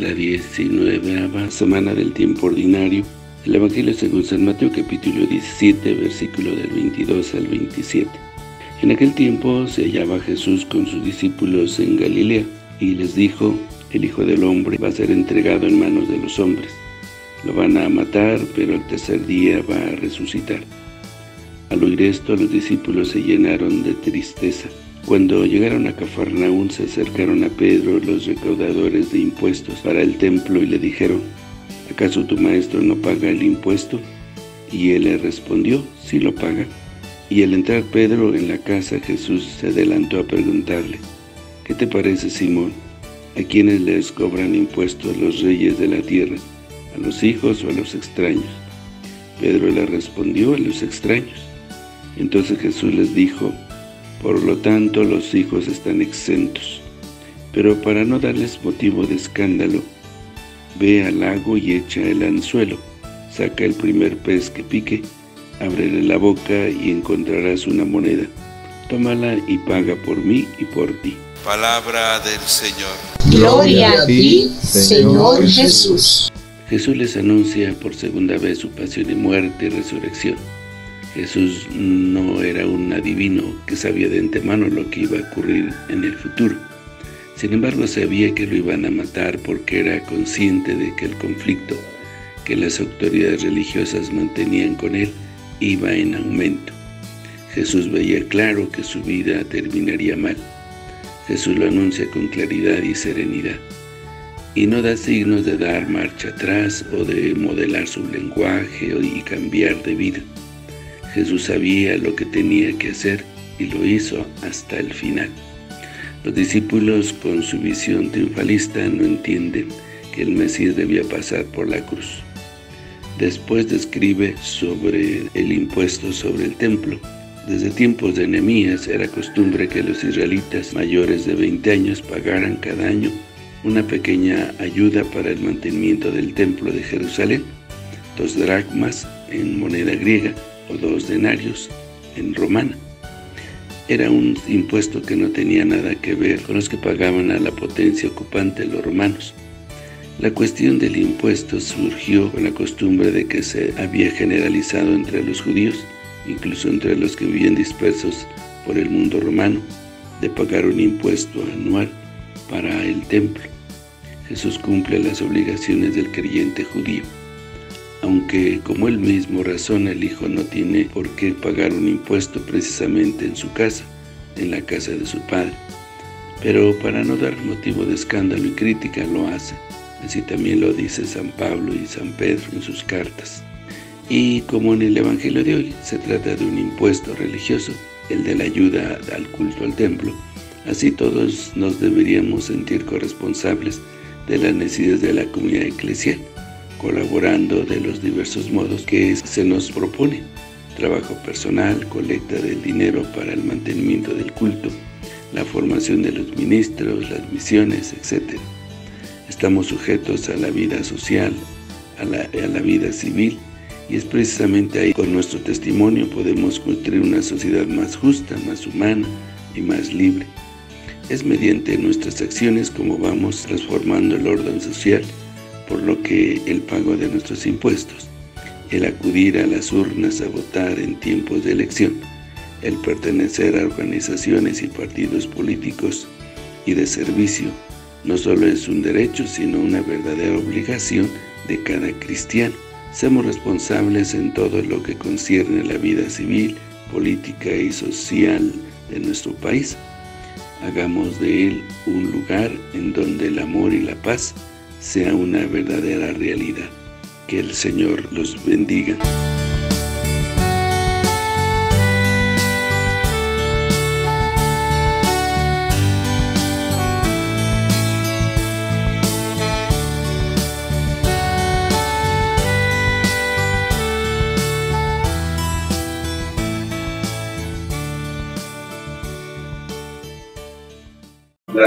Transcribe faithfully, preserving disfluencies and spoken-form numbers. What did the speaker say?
la diecinueve semana del tiempo ordinario, el Evangelio según San Mateo, capítulo diecisiete, versículo del veintidós al veintisiete. En aquel tiempo se hallaba Jesús con sus discípulos en Galilea, y les dijo: el Hijo del Hombre va a ser entregado en manos de los hombres. Lo van a matar, pero al tercer día va a resucitar. Al oír esto, los discípulos se llenaron de tristeza. Cuando llegaron a Cafarnaún, se acercaron a Pedro los recaudadores de impuestos para el templo y le dijeron: ¿acaso tu maestro no paga el impuesto? Y él le respondió: sí lo paga. Y al entrar Pedro en la casa, Jesús se adelantó a preguntarle: ¿qué te parece, Simón? ¿A quiénes les cobran impuestos los reyes de la tierra? ¿A los hijos o a los extraños? Pedro le respondió: a los extraños. Entonces Jesús les dijo: por lo tanto, los hijos están exentos. Pero para no darles motivo de escándalo, ve al lago y echa el anzuelo, saca el primer pez que pique, ábrele la boca y encontrarás una moneda. Tómala y paga por mí y por ti. Palabra del Señor. Gloria a ti, Señor Jesús. Jesús les anuncia por segunda vez su pasión y muerte y resurrección. Jesús no era un adivino que sabía de antemano lo que iba a ocurrir en el futuro. Sin embargo, sabía que lo iban a matar porque era consciente de que el conflicto que las autoridades religiosas mantenían con él iba en aumento. Jesús veía claro que su vida terminaría mal. Jesús lo anuncia con claridad y serenidad, y no da signos de dar marcha atrás o de modelar su lenguaje y cambiar de vida. Jesús sabía lo que tenía que hacer y lo hizo hasta el final. Los discípulos, con su visión triunfalista, no entienden que el Mesías debía pasar por la cruz. Después describe sobre el impuesto sobre el templo. Desde tiempos de Neemías era costumbre que los israelitas mayores de veinte años pagaran cada año una pequeña ayuda para el mantenimiento del templo de Jerusalén, dos dracmas en moneda griega, o dos denarios en romana. Era un impuesto que no tenía nada que ver con los que pagaban a la potencia ocupante, los romanos. La cuestión del impuesto surgió con la costumbre de que se había generalizado entre los judíos, incluso entre los que vivían dispersos por el mundo romano, de pagar un impuesto anual para el templo. Jesús cumple las obligaciones del creyente judío. Aunque, como él mismo razona, el hijo no tiene por qué pagar un impuesto precisamente en su casa, en la casa de su padre. Pero para no dar motivo de escándalo y crítica lo hace. Así también lo dice San Pablo y San Pedro en sus cartas. Y como en el Evangelio de hoy se trata de un impuesto religioso, el de la ayuda al culto al templo, así todos nos deberíamos sentir corresponsables de las necesidades de la comunidad eclesial, colaborando de los diversos modos que se nos propone: trabajo personal, colecta del dinero para el mantenimiento del culto, la formación de los ministros, las misiones, etcétera. Estamos sujetos a la vida social, a la, a la vida civil, y es precisamente ahí, con nuestro testimonio, podemos construir una sociedad más justa, más humana y más libre. Es mediante nuestras acciones como vamos transformando el orden social, por lo que el pago de nuestros impuestos, el acudir a las urnas a votar en tiempos de elección, el pertenecer a organizaciones y partidos políticos y de servicio, no solo es un derecho, sino una verdadera obligación de cada cristiano. Seamos responsables en todo lo que concierne la vida civil, política y social de nuestro país. Hagamos de él un lugar en donde el amor y la paz sea una verdadera realidad. Que el Señor los bendiga. La